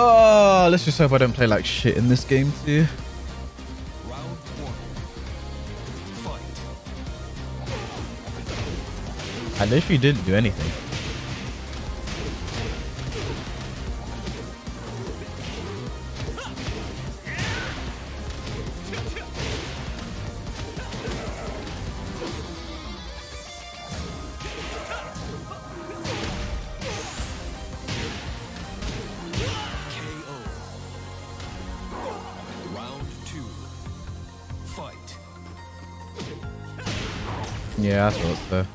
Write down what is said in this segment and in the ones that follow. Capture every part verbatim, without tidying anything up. Oh, let's just hope I don't play like shit in this game too. I literally didn't do anything. Yeah, I suppose so.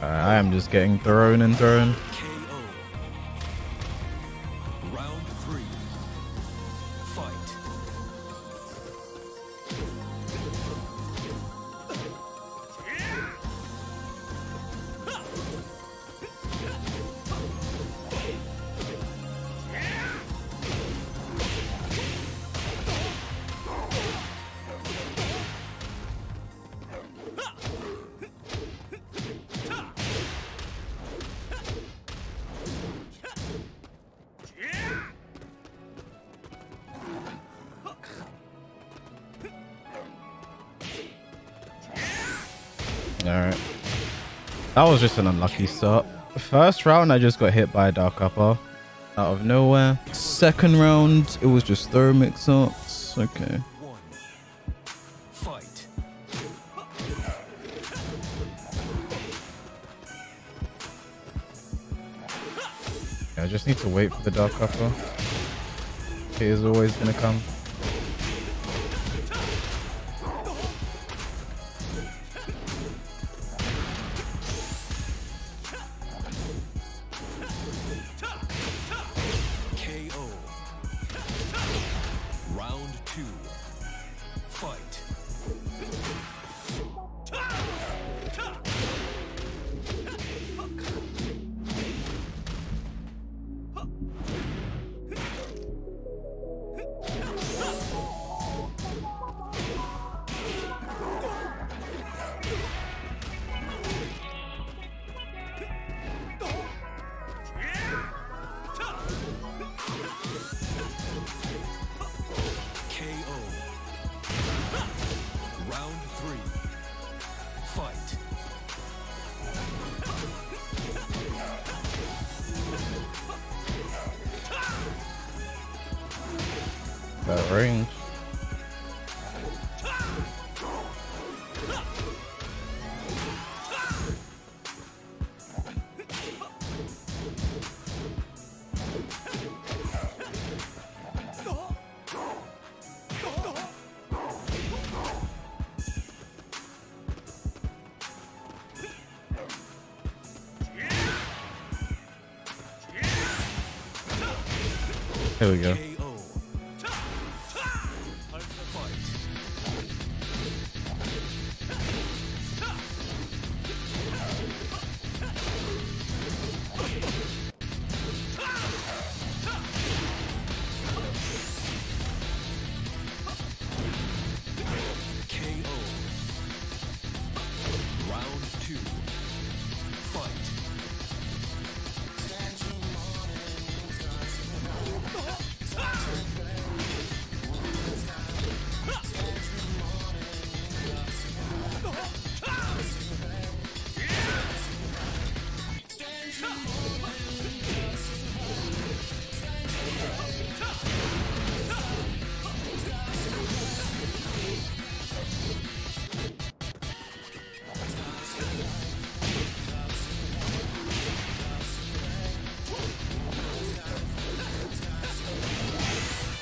Uh, I am just getting thrown and thrown. Alright. That was just an unlucky start. First round, I just got hit by a dark upper out of nowhere. Second round, it was just throw mix-ups. Okay. Yeah, I just need to wait for the dark upper. It is always gonna come. That range. Here we go.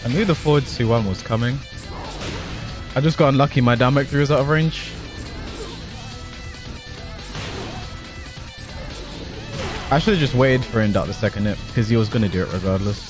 I knew the forward two one was coming. I just got unlucky, my down back three was out of range. I should have just waited for him to the second hit because he was going to do it regardless.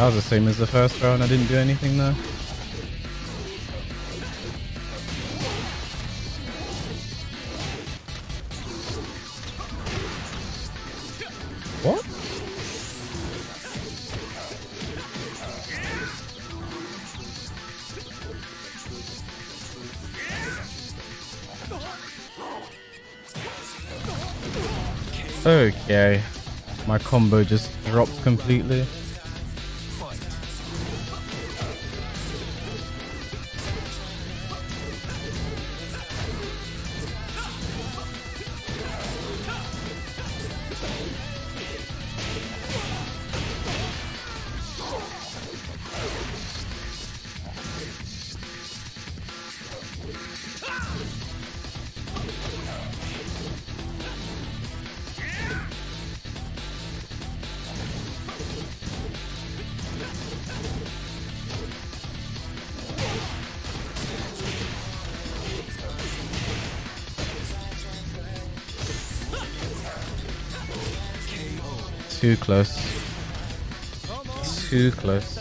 That was the same as the first round, I didn't do anything there. What? Okay, my combo just dropped completely. Too close. Too close.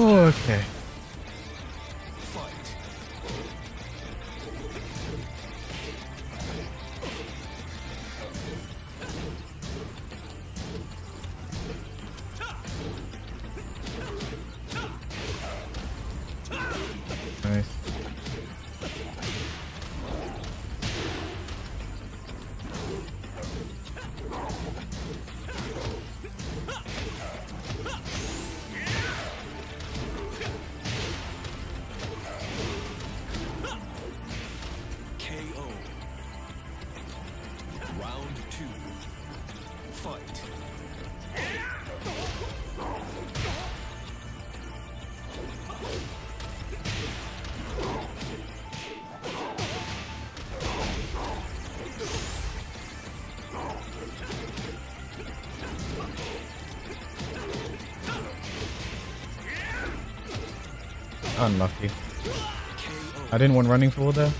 Okay. Unlucky. I didn't want running forward there.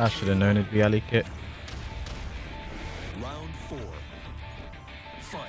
I should have known it'd be alley kit. Round four. Fight.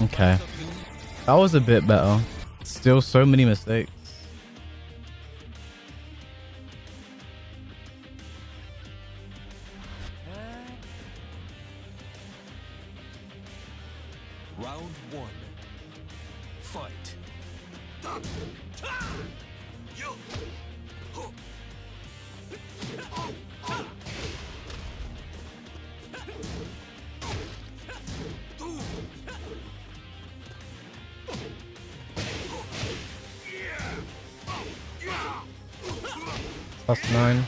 Okay, that was a bit better. Still so many mistakes. Plus nine.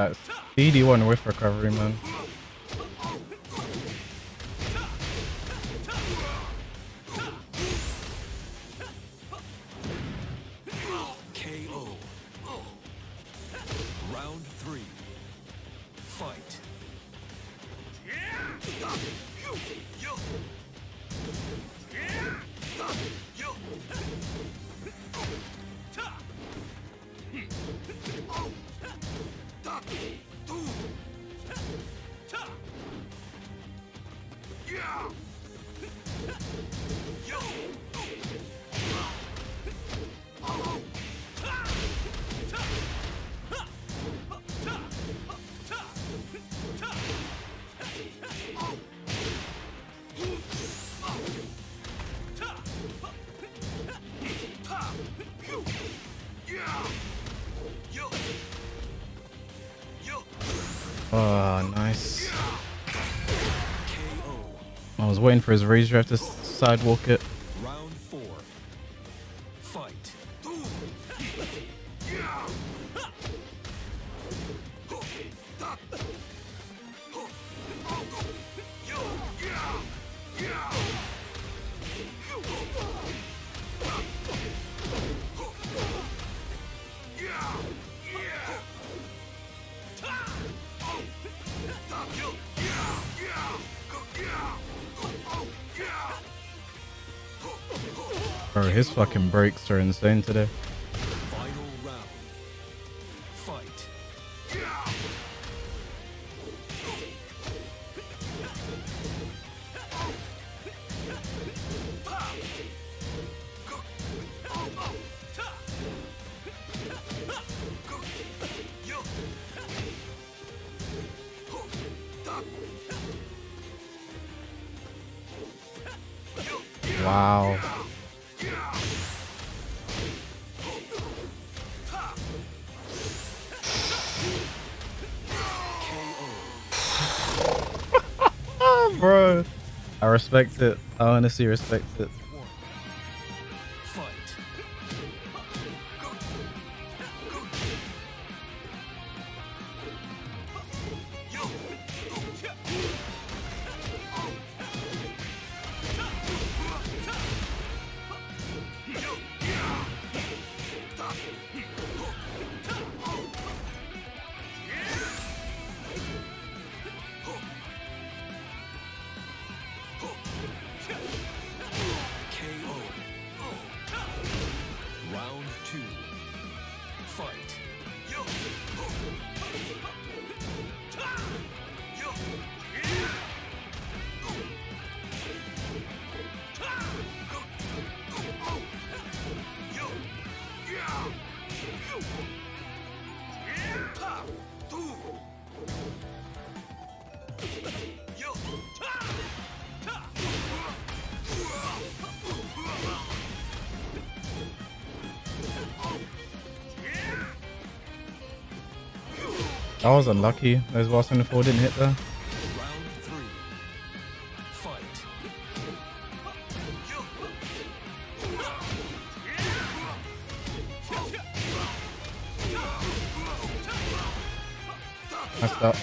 That's D D one with recovery, man. K O. Round three. Fight. Oh, nice. I was waiting for his razor after sidewalk it. Round four. Fight. Bro, his fucking breaks are insane today. Final round. Fight. Wow. Bro, I respect it. I honestly respect it. That was unlucky. Those last one before didn't hit there. Messed up.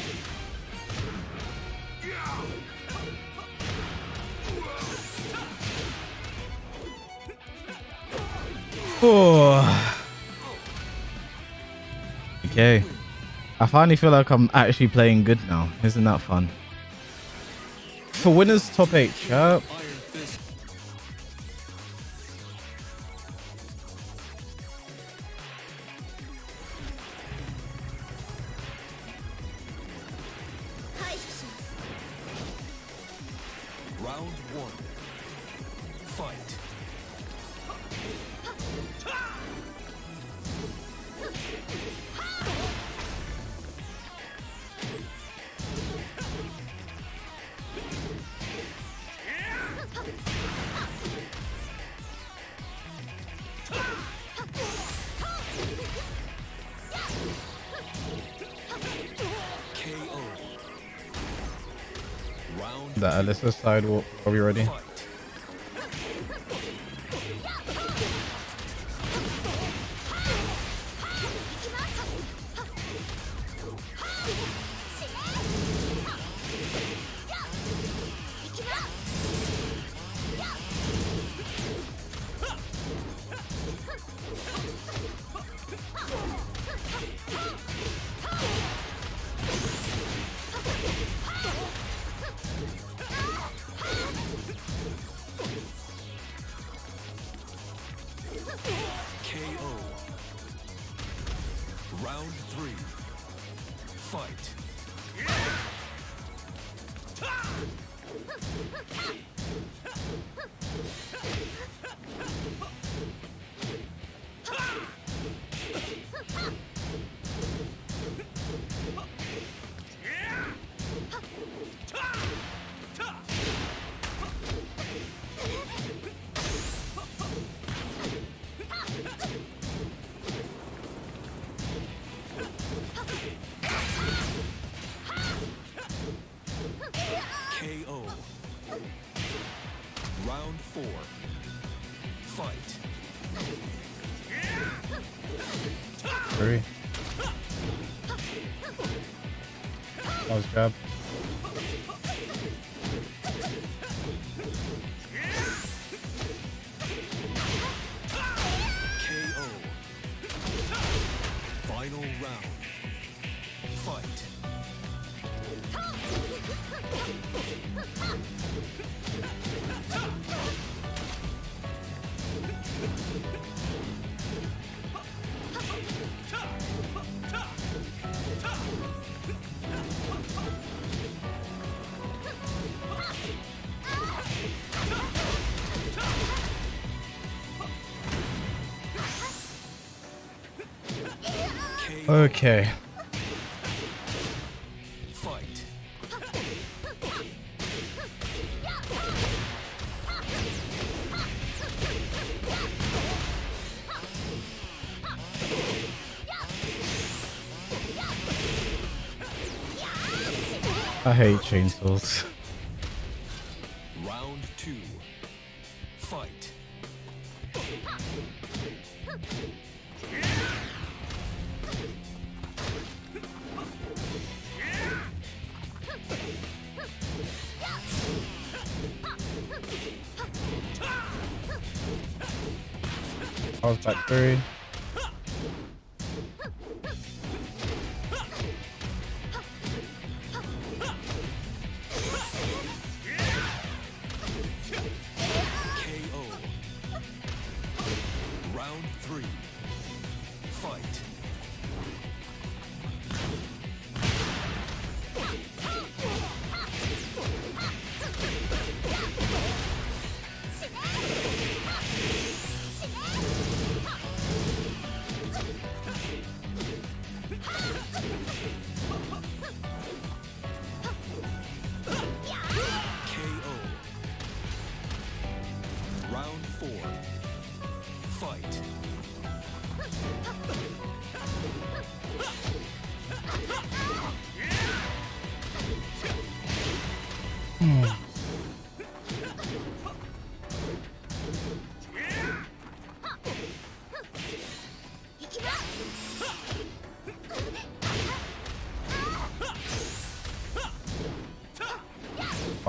Oh. Okay. I finally feel like I'm actually playing good now. Isn't that fun? For winners, top eight. Sharp. That Alyssa's side will probably ready. Three. That was grab. Okay. Fight. I hate chainsaws. Round two. Fight. I was back through. Fight.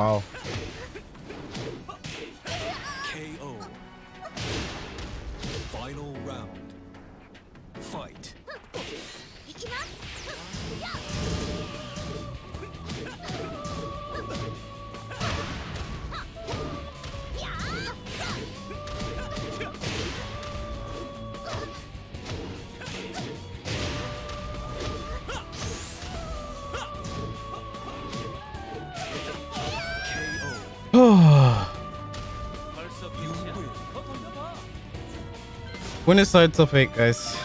Wow. K O. Final round. Fight. Winner side top eight, guys.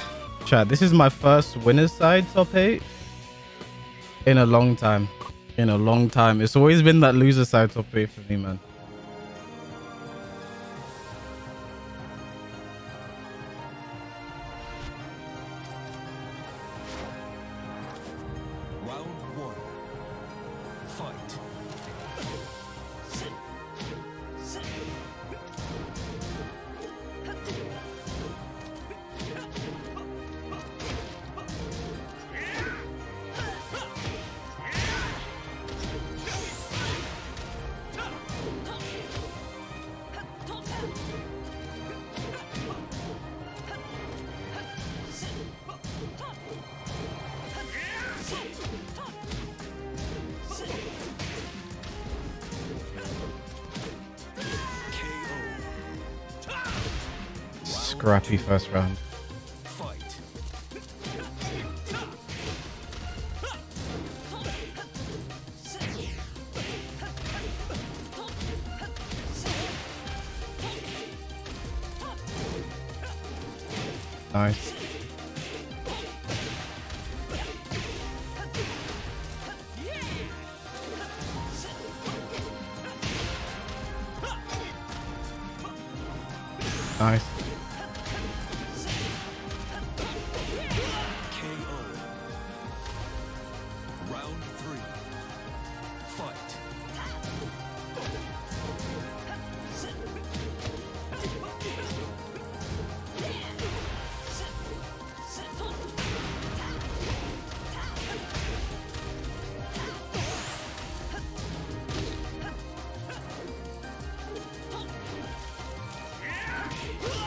Chat, this is my first winner side top eight in a long time. In a long time. It's always been that loser side top eight for me, man. Scrappy first round. Fight. Nice. Nice.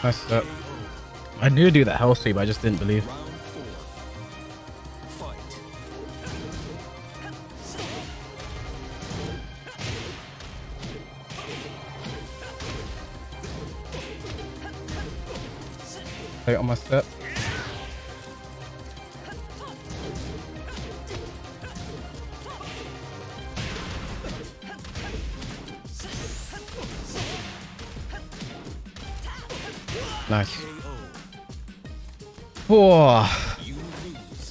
Nice step. I knew to do that hell sweep, I just didn't believe. Play on my step. Nice. Whoa.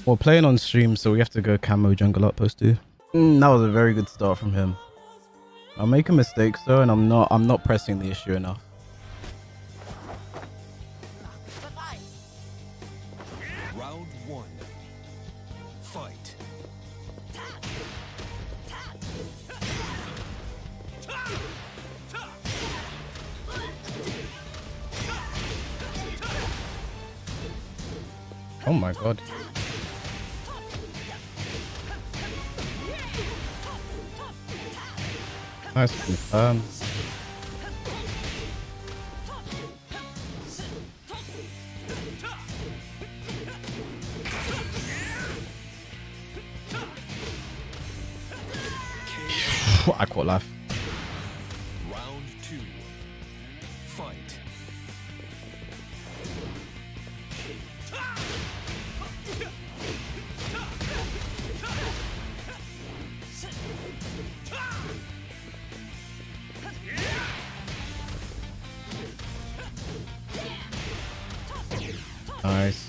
We're playing on stream, so we have to go camo jungle up post two. Mm, that was a very good start from him. I'll make a mistake though, and I'm not I'm not pressing the issue enough. Round one. Fight. Oh my god. Nice confirm. I caught life. Nice.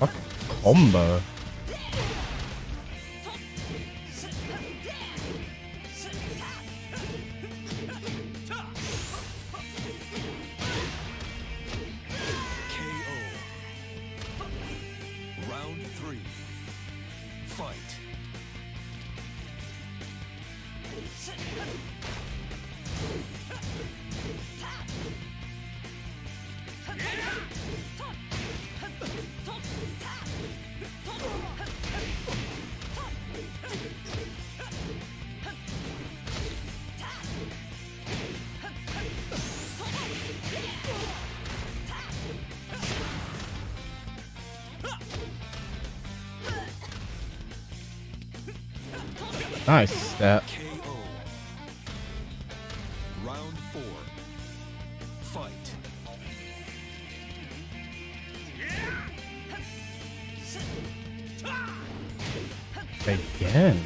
What combo? Nice step. Round four. Fight. Again.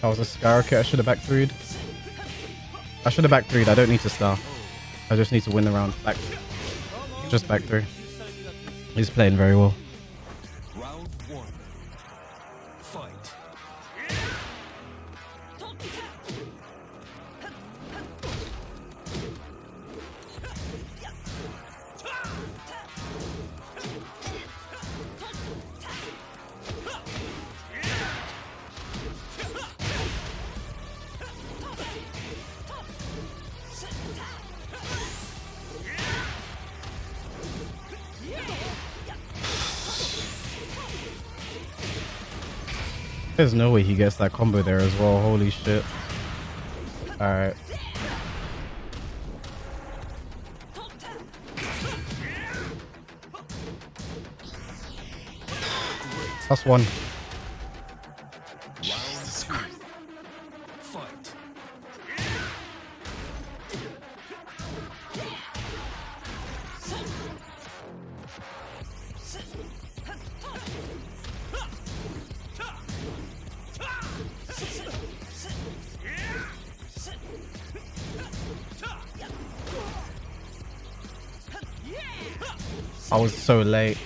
That was a sky rocket. I should have back three'd. I should have back three'd. I don't need to star. I just need to win the round. Back. Just back through. He's playing very well. Round one. Fight. There's no way he gets that combo there as well. Holy shit. Alright. That's one. Jesus Christ. I was so late.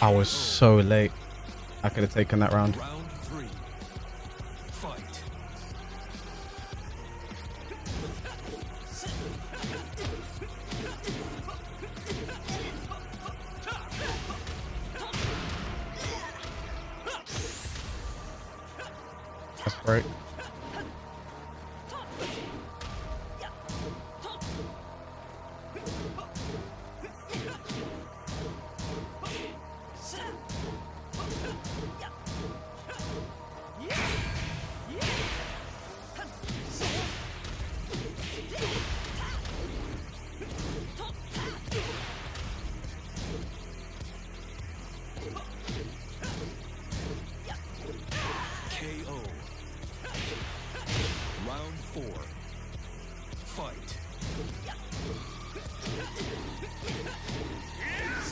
I was so late. I could have taken that round. round three. Fight. That's right.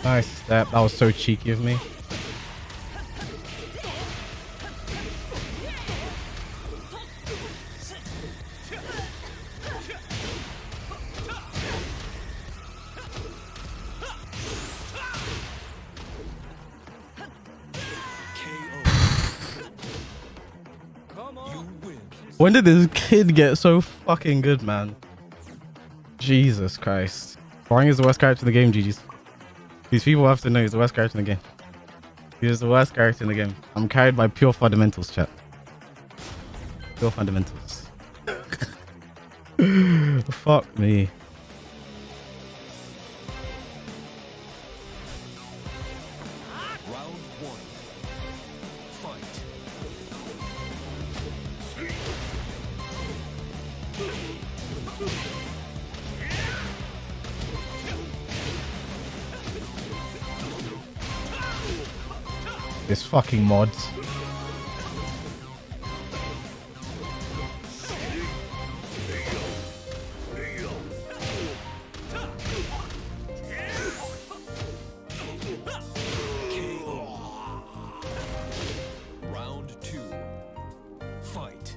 Nice step. That was so cheeky of me. When did this kid get so fucking good, man? Jesus Christ. Hwoarang is the worst character in the game, G G's. These people have to know he's the worst character in the game. He is the worst character in the game. I'm carried by pure fundamentals, chat. Pure fundamentals. Fuck me. Round one. Fight. This fucking mods. Round two. Fight.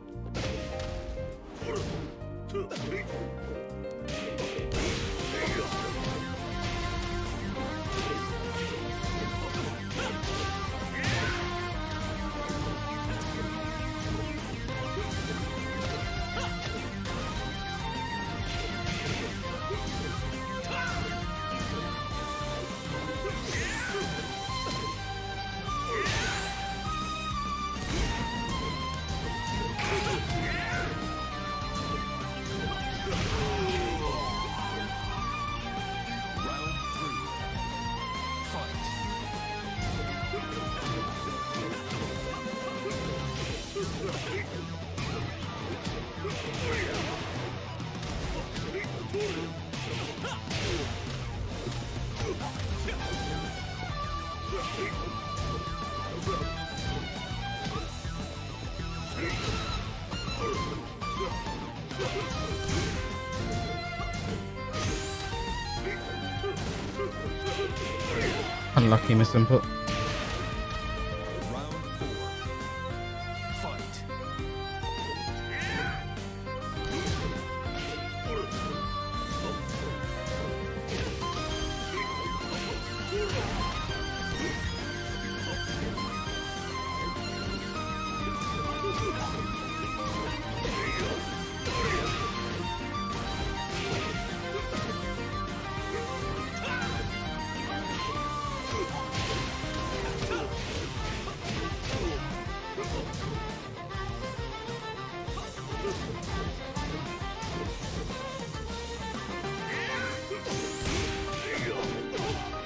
Unlucky misinput.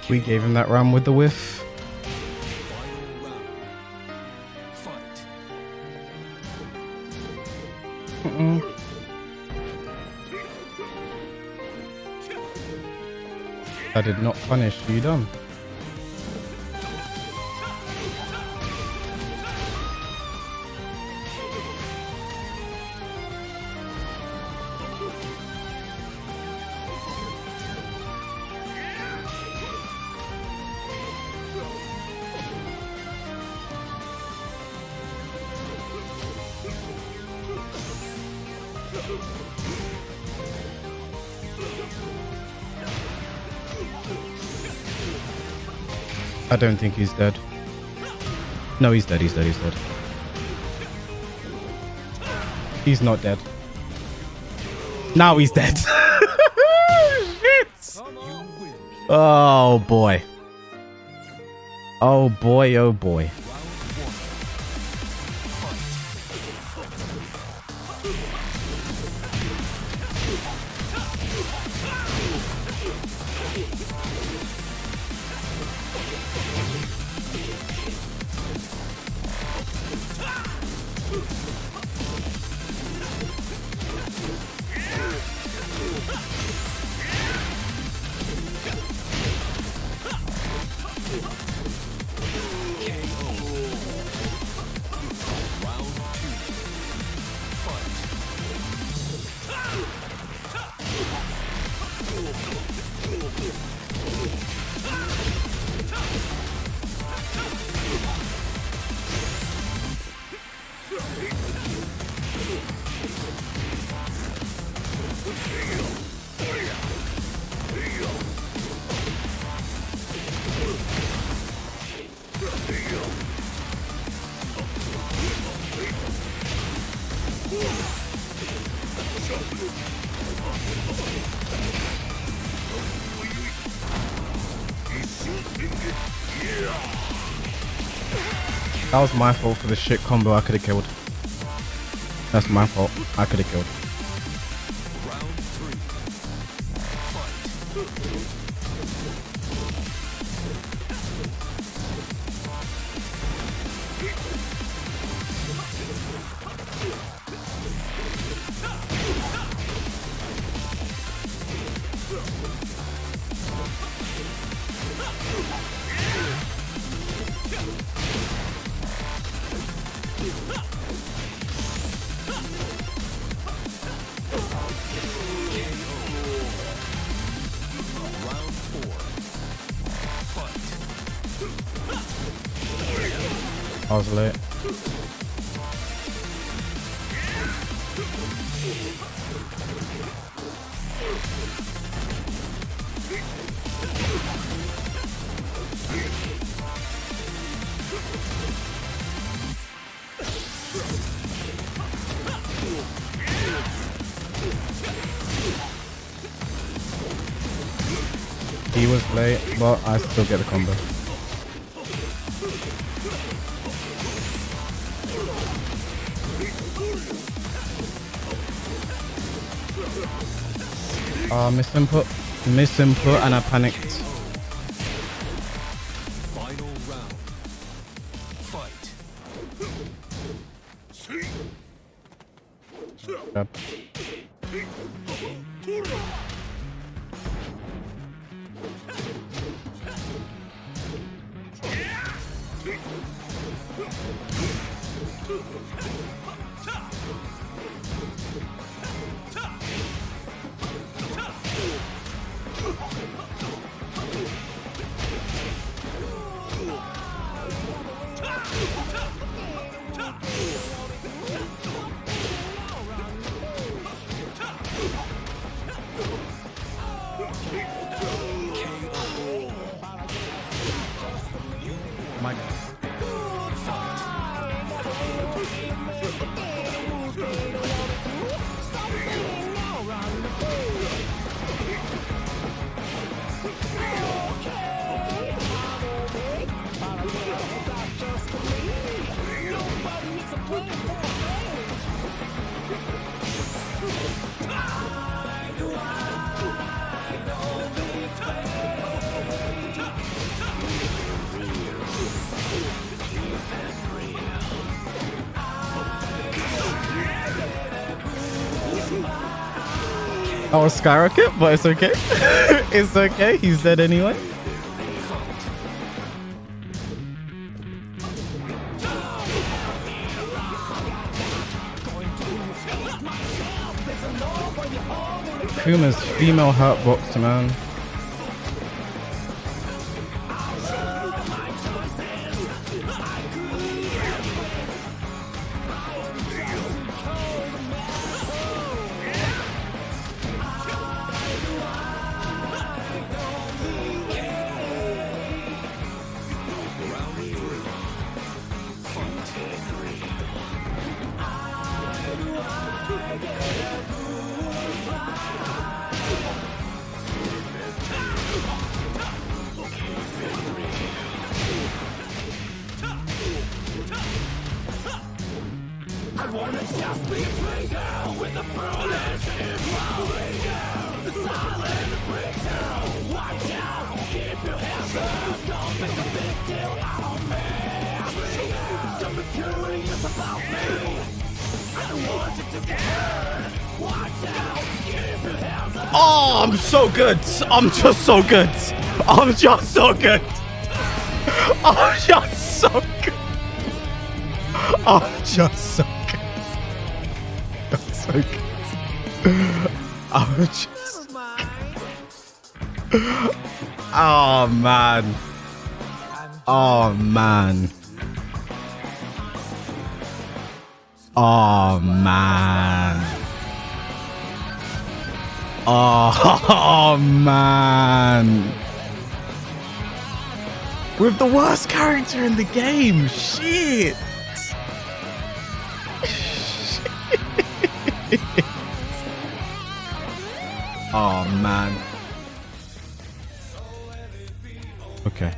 We gave him that run with the whiff. Mm-mm. I did not punish you, dumb. I don't think he's dead. No, he's dead, he's dead, he's dead. He's not dead. Now he's dead. Shit! Oh boy. Oh boy, oh boy. That was my fault for the shit combo. I could have killed. That's my fault. I could have killed. I was late. He was late, but I still get the combo. Oh, misinput, misinput, and I panicked. Final round. Fight. Yep. Oh, skyrocket, but it's okay. It's okay. He's dead anyway. Kuma's female hurtbox, man. Oh, I'm so good. I'm just so good. I'm just so good. I'm just so good. I'm just so good. I'm so good. I'm just. Oh man. Oh man. Oh man. Oh, oh man, with the worst character in the game, shit. Shit. Oh man. Okay.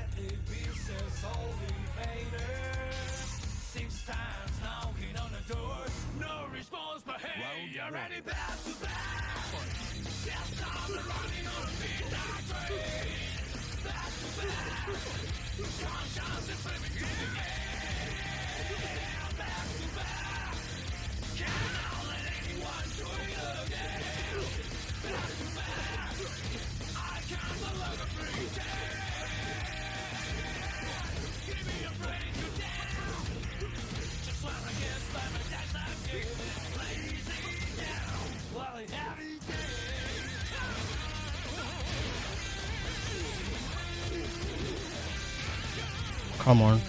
Come on.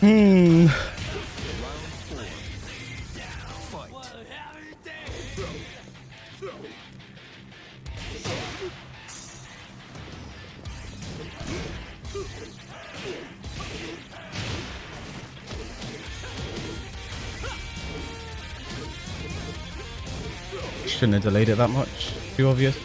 Hmm. Shouldn't have delayed it that much. Too obvious.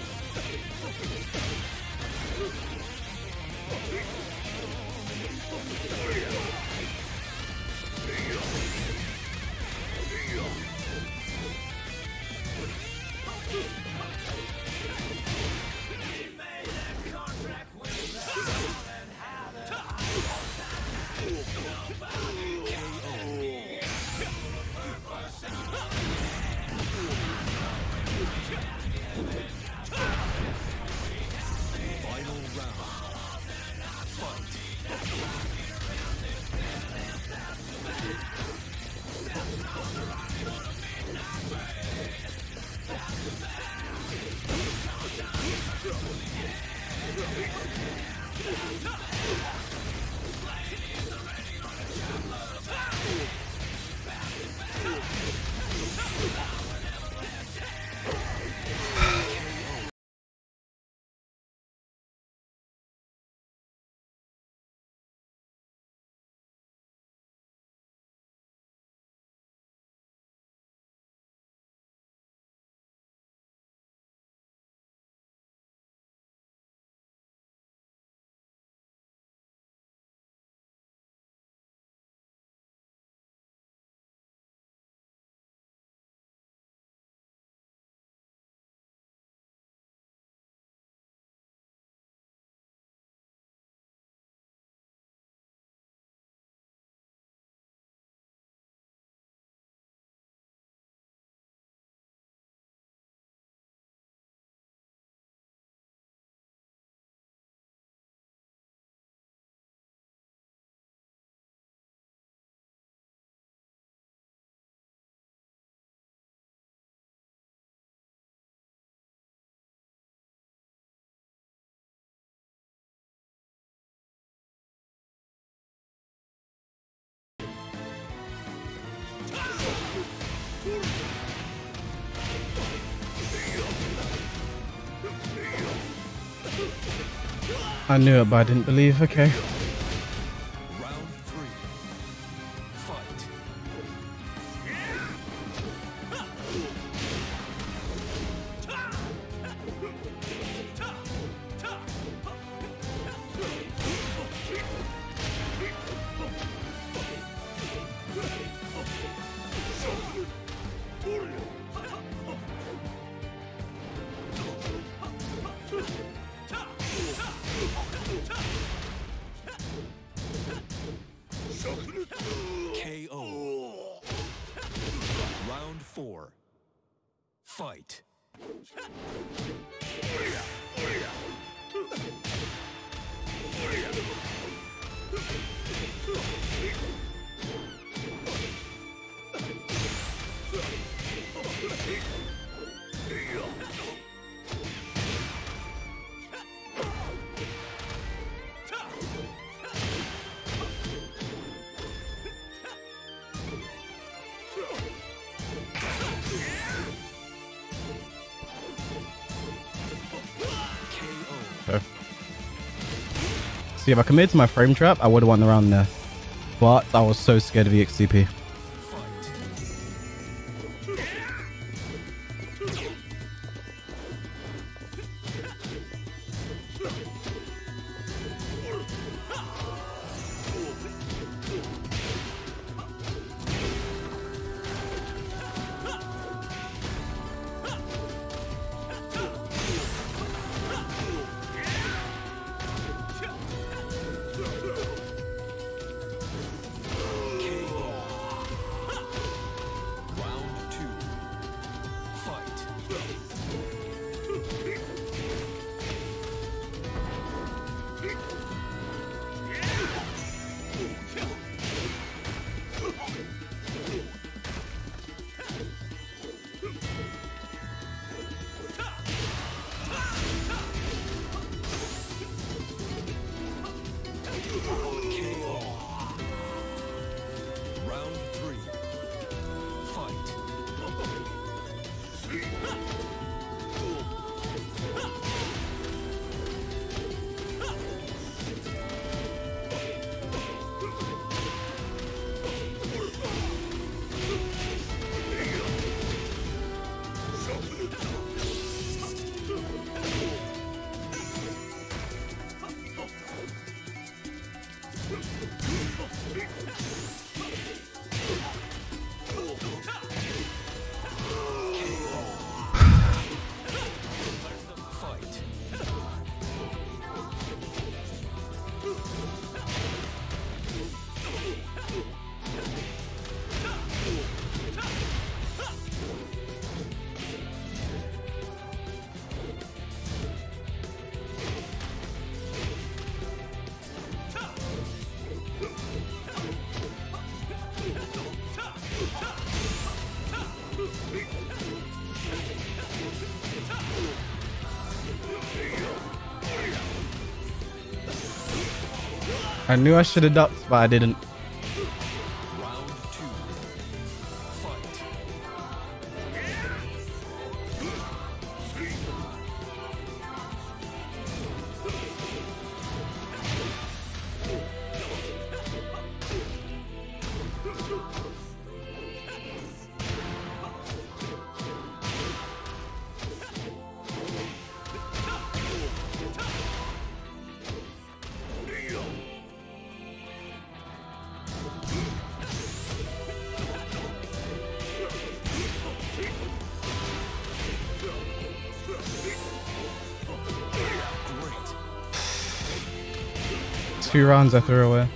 I knew it, but I didn't believe. Okay. Round three. K O. Round four. Fight. See, if I committed to my frame trap, I would have won the round there. But I was so scared of the X C P. I knew I should have ducked, but I didn't. Two rounds I threw away.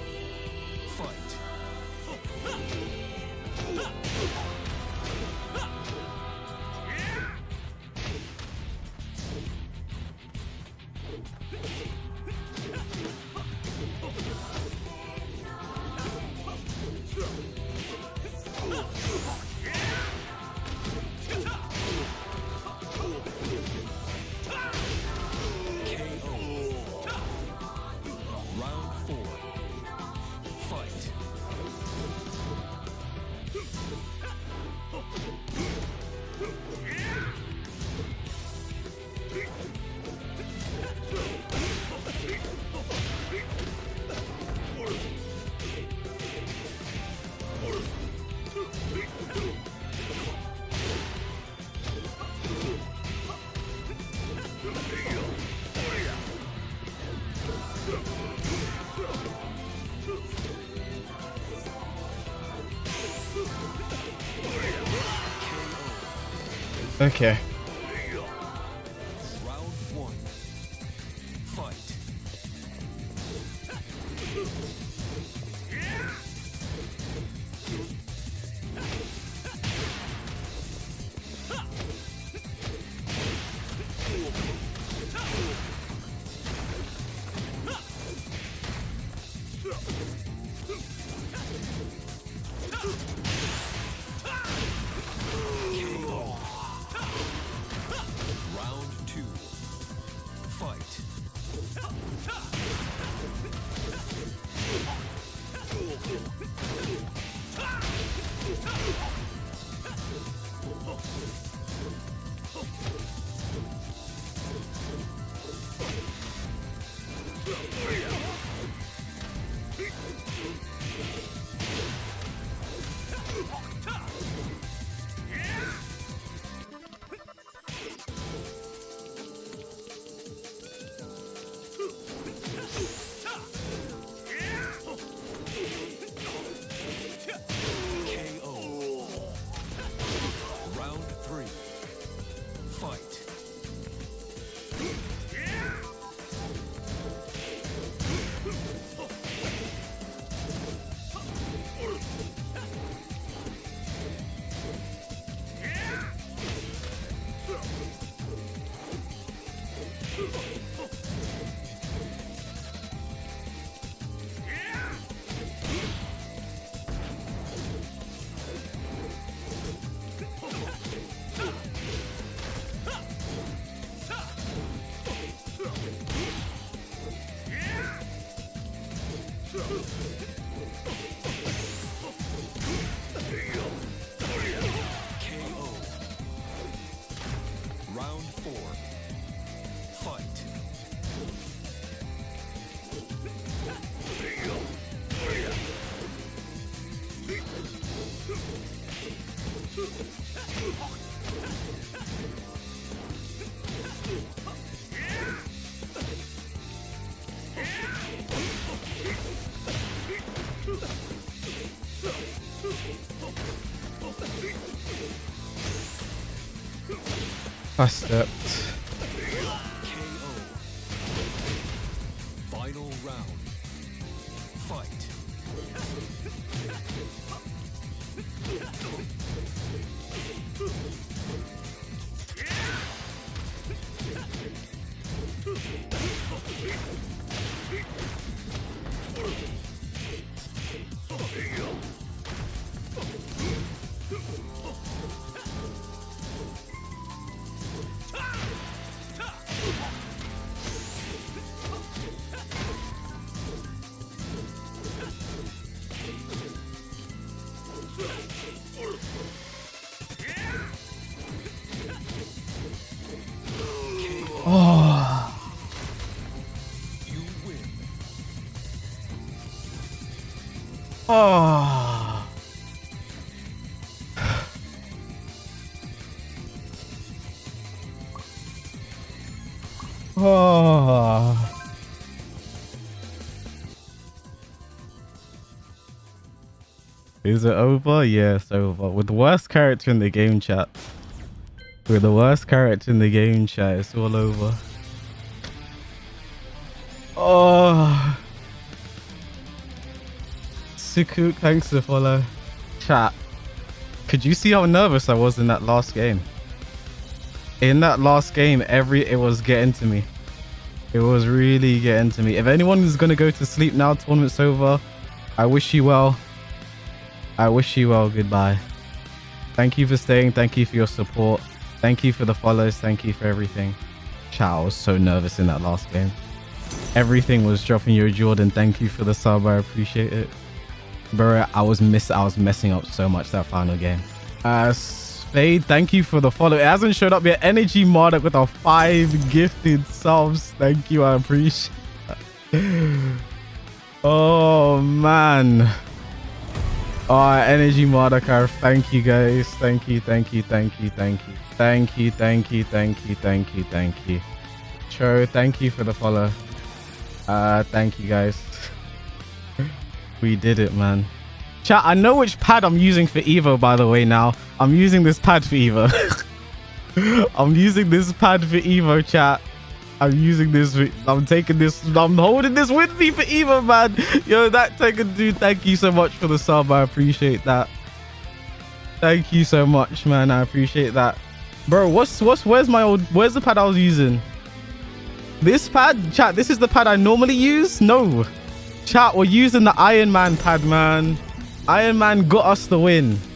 Okay. I stepped. K O. Final round. Fight. Oh. Oh. Is it over? Yeah, it's over. We're the worst character in the game, chat. We're the worst character in the game, chat. It's all over. Oh. Sukuk, thanks for the follow. Chat, could you see how nervous I was in that last game? In that last game, every it was getting to me. It was really getting to me. If anyone is going to go to sleep now, tournament's over. I wish you well. I wish you well. Goodbye. Thank you for staying. Thank you for your support. Thank you for the follows. Thank you for everything. Chat, I was so nervous in that last game. Everything was dropping. You, Jordan, thank you for the sub. I appreciate it. Bro, I was miss I was messing up so much that final game. Uh Spade, thank you for the follow. It hasn't showed up yet. Energy Marduk with our five gifted subs. Thank you, I appreciate that. Oh man. Oh, Energy Marduk, thank you guys. Thank you, thank you, thank you, thank you. Thank you, thank you, thank you, thank you, thank you. Cho, thank you for the follow. Uh thank you guys. We did it, man. Chat, I know which pad I'm using for Evo, by the way, now. I'm using this pad for Evo. I'm using this pad for Evo, chat. I'm using this. I'm taking this. I'm holding this with me for Evo, man. Yo, that Tekken dude, thank you so much for the sub. I appreciate that. Thank you so much, man. I appreciate that. Bro, what's what's where's my old where's the pad I was using? This pad, chat. This is the pad I normally use. No, chat. We're using the Iron Man pad, man. Iron Man got us the win.